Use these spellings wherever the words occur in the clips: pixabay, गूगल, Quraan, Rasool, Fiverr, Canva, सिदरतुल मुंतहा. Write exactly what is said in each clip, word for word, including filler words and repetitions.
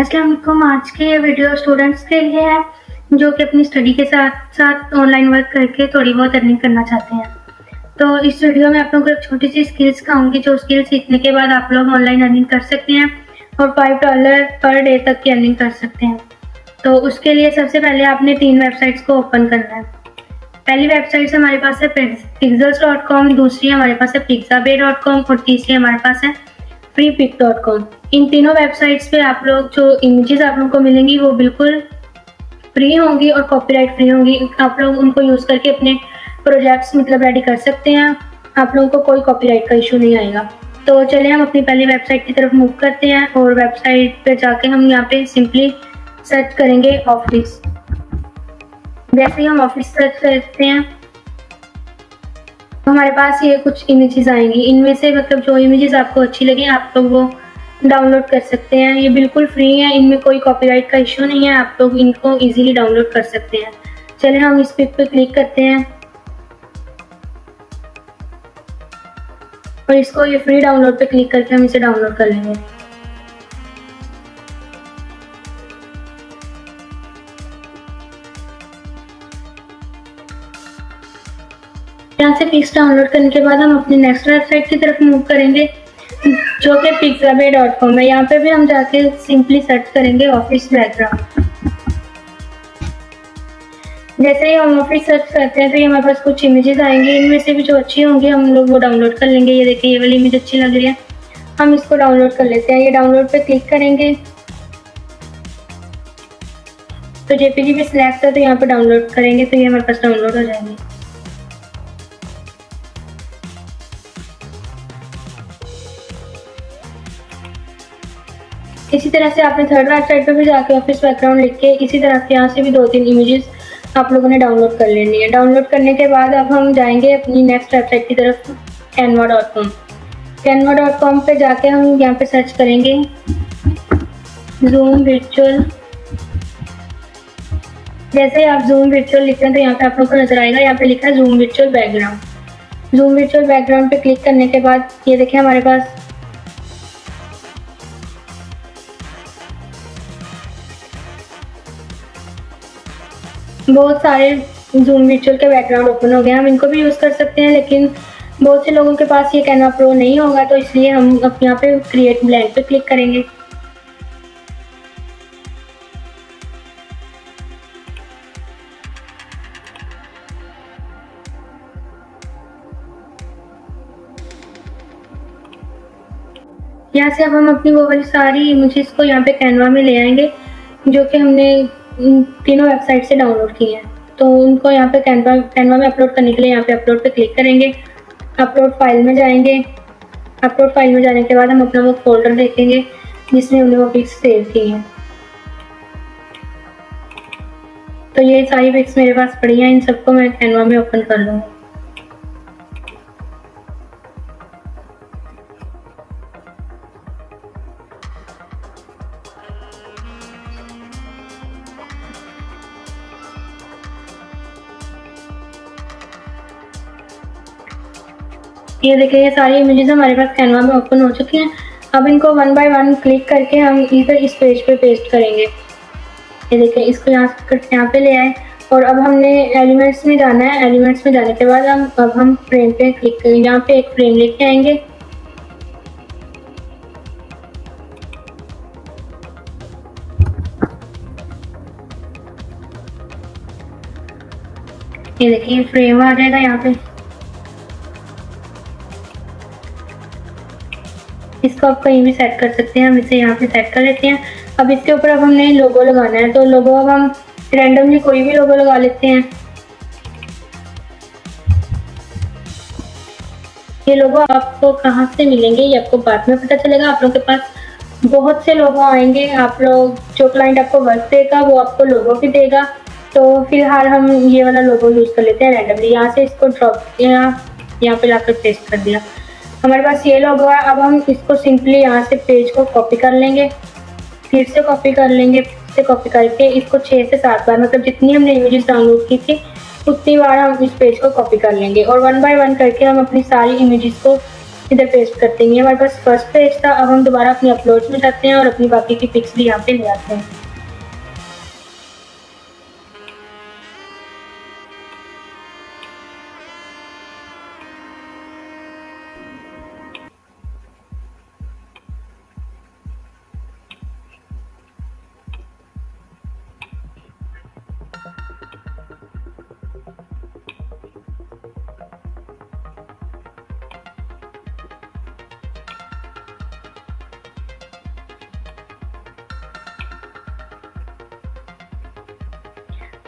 अस्सलाम वालेकुम। आज के वीडियो स्टूडेंट्स के लिए है जो कि अपनी स्टडी के साथ साथ ऑनलाइन वर्क करके थोड़ी बहुत अर्निंग करना चाहते हैं। तो इस वीडियो में आप लोगों को एक छोटी सी स्किल्स कहूँगी जो स्किल सीखने के बाद आप लोग ऑनलाइन अर्निंग कर सकते हैं और फाइव डॉलर पर डे तक की अर्निंग कर सकते हैं। तो उसके लिए सबसे पहले आपने तीन वेबसाइट्स को ओपन करना है। पहली वेबसाइट हमारे पास है पिक्सल्स डॉट कॉम, दूसरी हमारे पास है pixabay डॉट कॉम और तीसरी हमारे पास है फ्री पिक डॉट कॉम। इन तीनों वेबसाइट्स पे आप लोग जो इमेजेस आप लोगों को मिलेंगी वो बिल्कुल फ्री होंगी और कॉपीराइट फ्री होंगी। आप लोग उनको यूज़ करके अपने प्रोजेक्ट्स मतलब रेडी कर सकते हैं, आप लोगों को कोई कॉपीराइट का इशू नहीं आएगा। तो चलिए हम अपनी पहली वेबसाइट की तरफ मूव करते हैं और वेबसाइट पे जाके हम यहाँ पे सिंपली सर्च करेंगे ऑफिस। जैसे ही हम ऑफिस सर्च करते हैं हमारे पास ये कुछ इमेजेस आएंगी। इनमें से मतलब जो इमेजेस आपको अच्छी लगे आप लोग वो डाउनलोड कर सकते हैं। ये बिल्कुल फ्री है, इनमें कोई कॉपीराइट का इशू नहीं है, आप लोग इनको इजीली डाउनलोड कर सकते हैं। चलिए हम इस पिक पे क्लिक करते हैं और इसको ये फ्री डाउनलोड पे क्लिक करके हम इसे डाउनलोड कर लेंगे। यहाँ से पिक्स डाउनलोड करने के बाद हम अपनी नेक्स्ट वेबसाइट की तरफ मूव करेंगे जो कि pixabay डॉट कॉम है। यहाँ पे भी हम जाके सिंपली सर्च करेंगे ऑफिस बैकग्राउंड। जैसे ही हम ऑफिस सर्च करते हैं तो ये हमारे पास कुछ इमेजेस आएंगे। इनमें से भी जो अच्छी होंगी हम लोग वो डाउनलोड कर लेंगे। ये देखिए ये वाली इमेज अच्छी लग रही है, हम इसको डाउनलोड कर लेते हैं। ये डाउनलोड पे क्लिक करेंगे तो जेपीजी भी सिलेक्ट है तो यहाँ पे डाउनलोड करेंगे तो ये हमारे पास डाउनलोड हो जाएंगे। इसी तरह से आपने थर्ड वेबसाइट पे भी जाके ऑफिस बैकग्राउंड लिख के इसी तरह से यहाँ से भी दो तीन इमेजेस आप लोगों ने डाउनलोड कर लेनी है। डाउनलोड करने के बाद अब हम जाएंगे अपनी नेक्स्ट वेबसाइट की तरफ Canva dot com. Canva dot com पे जाके हम यहाँ पे सर्च करेंगे जूम वर्चुअल। जैसे आप जूम वर्चुअल लिखते हैं तो यहाँ पे आप लोगों को नजर आएगा, यहाँ पे लिखा है zoom virtual background. Zoom virtual background पे क्लिक करने के बाद ये देखिए हमारे पास बहुत सारे जूम वर्चुअल के बैकग्राउंड ओपन हो गए। हम इनको भी यूज़ कर सकते हैं लेकिन बहुत से लोगों के पास ये कैनवा प्रो नहीं होगा तो इसलिए हम अब यहाँ पे क्रिएट ब्लैंक पे क्लिक करेंगे। यहाँ से अब हम अपनी वो वाली सारी इमेजेस को यहाँ पे कैनवा में ले आएंगे जो कि हमने तीनों वेबसाइट से डाउनलोड किए हैं। तो उनको यहाँ पे कैनवा कैनवा में अपलोड करने के लिए यहाँ पे अपलोड पे क्लिक करेंगे, अपलोड फाइल में जाएंगे। अपलोड फाइल में जाने के बाद हम अपना वो फोल्डर देखेंगे जिसमें हमने वो पिक्स सेव किए हैं। तो ये सारी पिक्स मेरे पास पड़ी हैं, इन सबको मैं कैनवा में ओपन कर लूँगी। ये देखिए ये सारी इमेजेस हमारे पास कैनवा में ओपन हो चुकी हैं। अब इनको वन बाय वन क्लिक करके हम इधर इस पेज पे पेस्ट करेंगे। ये देखिए इसको यहाँ यहाँ पे ले आए और अब हमने एलिमेंट्स में जाना है। एलिमेंट्स में जाने के बाद हम अब हम फ्रेम पे क्लिक करेंगे, यहाँ पे एक फ्रेम लेके आएंगे। ये देखिए फ्रेम आ जाएगा यहाँ पे, इसको आप कहीं भी सेट कर सकते हैं। हम इसे यहाँ पे सेट कर लेते हैं। अब इसके ऊपर अब हमने लोगो लगाना है तो लोगो अब हम रैंडमली कोई भी लोगो लगा लेते हैं। ये लोगो आपको कहाँ से मिलेंगे ये आपको बाद में पता चलेगा। आप लोगों के पास बहुत से लोगो आएंगे, आप लोग जो क्लाइंट आपको वर्क देगा वो आपको लोगो भी देगा। तो फिलहाल हम ये वाला लोगो यूज़ कर लेते हैं रैंडमली। यहाँ से इसको ड्रॉप किया, यहाँ पे लाकर पेस्ट कर दिया। हमारे पास ये लोगो है, अब हम इसको सिंपली यहाँ से पेज को कॉपी कर लेंगे, फिर से कॉपी कर लेंगे, फिर से कॉपी करके इसको छः से सात बार मतलब जितनी हमने इमेजेस डाउनलोड की थी उतनी बार हम इस पेज को कॉपी कर लेंगे और वन बाय वन करके हम अपनी सारी इमेजेस को इधर पेस्ट करते हैं। ये हमारे पास फर्स्ट पेज था। अब हम दोबारा अपने अपलोड्स में जाते हैं और अपनी बाकी की पिक्स भी यहाँ पे ले आते हैं।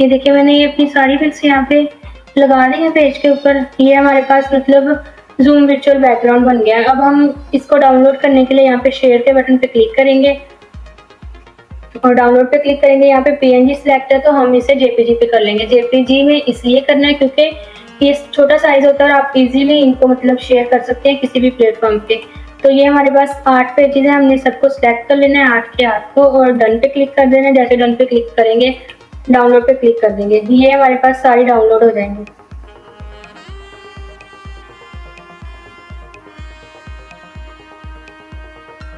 ये देखिए मैंने ये अपनी सारी पिक्स यहाँ पे लगा दी है पेज के ऊपर। ये हमारे पास मतलब जूम वर्चुअल बैकग्राउंड बन गया है। अब हम इसको डाउनलोड करने के लिए यहाँ पे शेयर के बटन पे क्लिक करेंगे और डाउनलोड पे क्लिक करेंगे। यहाँ पे पीएनजी सिलेक्ट है तो हम इसे जेपीजी पे कर लेंगे। जेपीजी में इसलिए करना है क्योंकि ये छोटा साइज होता है और आप इजीली इनको मतलब शेयर कर सकते हैं किसी भी प्लेटफॉर्म पे। तो ये हमारे पास आठ पेजेस हैं, हमने सबको सिलेक्ट कर लेना है आठ के आठ को और डन पे क्लिक कर देना है। जैसे डन पे क्लिक करेंगे डाउनलोड पे क्लिक कर देंगे, ये हमारे पास सारी डाउनलोड हो जाएंगे।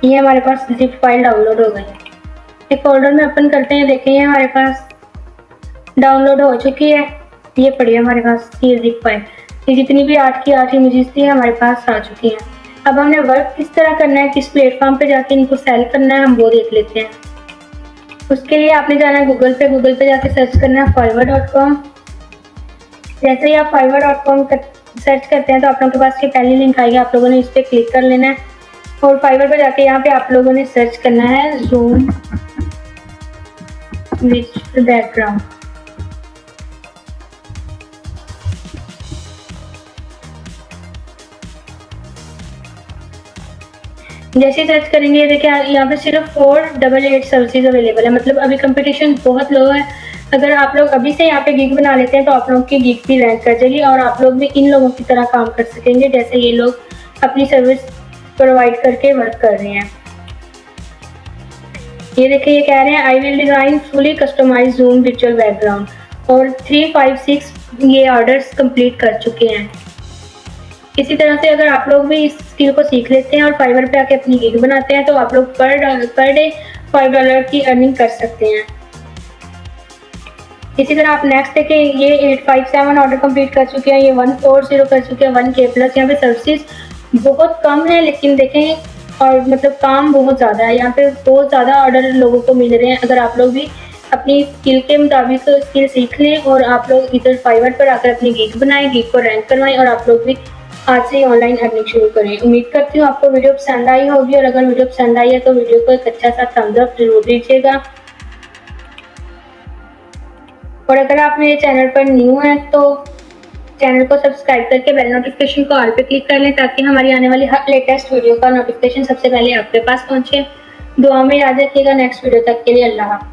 ये हमारे पास जिप फाइल डाउनलोड हो गई है। एक फोल्डर में ओपन करते हैं, देखें ये हमारे पास डाउनलोड हो चुकी है। ये पड़ी है हमारे पास ये जिप फाइल। ये जितनी भी आठ की आठ इमेजेस थी हमारे पास आ चुकी हैं। अब हमने वर्क किस तरह करना है, किस प्लेटफॉर्म पे जाके इनको सेल करना है, हम वो देख लेते हैं। उसके लिए आपने जाना है गूगल पे। गूगल पे जाके सर्च करना है फाइवर डॉट कॉम। जैसे ही आप फाइवर डॉट कॉम कर सर्च करते हैं तो आप लोगों के पास ये पहली लिंक आएगी। आप लोगों ने इस पर क्लिक कर लेना है और फाइवर पर जाके यहाँ पे आप लोगों ने सर्च करना है जूम विथ बैकग्राउंड। जैसे सर्च करेंगे ये देखिए यहाँ पे सिर्फ four double eight services available है। मतलब अभी कंपटीशन बहुत लो है। अगर आप लोग अभी से यहाँ पे गिग बना लेते हैं तो आप लोग की गिग भी रैंक कर जाएगी और आप लोग भी इन लोगों की तरह काम कर सकेंगे जैसे ये लोग अपनी सर्विस प्रोवाइड करके वर्क कर रहे हैं। ये देखिए ये कह रहे हैं I will design fully customise zoom विचुअल बैकग्राउंड और थ्री फाइव सिक्स ये ऑर्डर्स कम्प्लीट कर चुके हैं। इसी तरह से अगर आप लोग भी इस स्किल को सीख लेते हैं और फाइवर पे आके अपनी गिग बनाते हैं तो आप लोग पर dollar per day five dollar की अर्निंग कर सकते हैं। इसी तरह आप नेक्स्ट देखें ये eight five seven order complete कर चुके हैं, ये वन फोर जीरो कर चुके हैं, वन के प्लस। यहाँ पे सर्विसेज बहुत कम है लेकिन देखें और मतलब काम बहुत ज़्यादा है। यहाँ पे बहुत ज़्यादा ऑर्डर लोगों को मिल रहे हैं। अगर आप लोग भी अपनी स्किल के मुताबिक स्किल सीख लें और आप लोग इधर फाइवर पर आकर अपनी गिग बनाएं, गिग को रैंक करवाएँ और आप लोग भी आज से ही ऑनलाइन अर्निंग शुरू करें। उम्मीद करती हूँ आपको वीडियो पसंद आई होगी और अगर वीडियो पसंद आई है तो वीडियो को एक अच्छा सा थम्स अप जरूर दीजिएगा। और अगर आप मेरे चैनल पर न्यू हैं तो चैनल को सब्सक्राइब करके बेल नोटिफिकेशन को ऑल पे क्लिक कर लें ताकि हमारी आने वाली हर लेटेस्ट वीडियो का नोटिफिकेशन सबसे पहले आपके पास पहुँचे। दुआ में याद रखिएगा। नेक्स्ट वीडियो तक के लिए अल्लाह हाफ़िज़।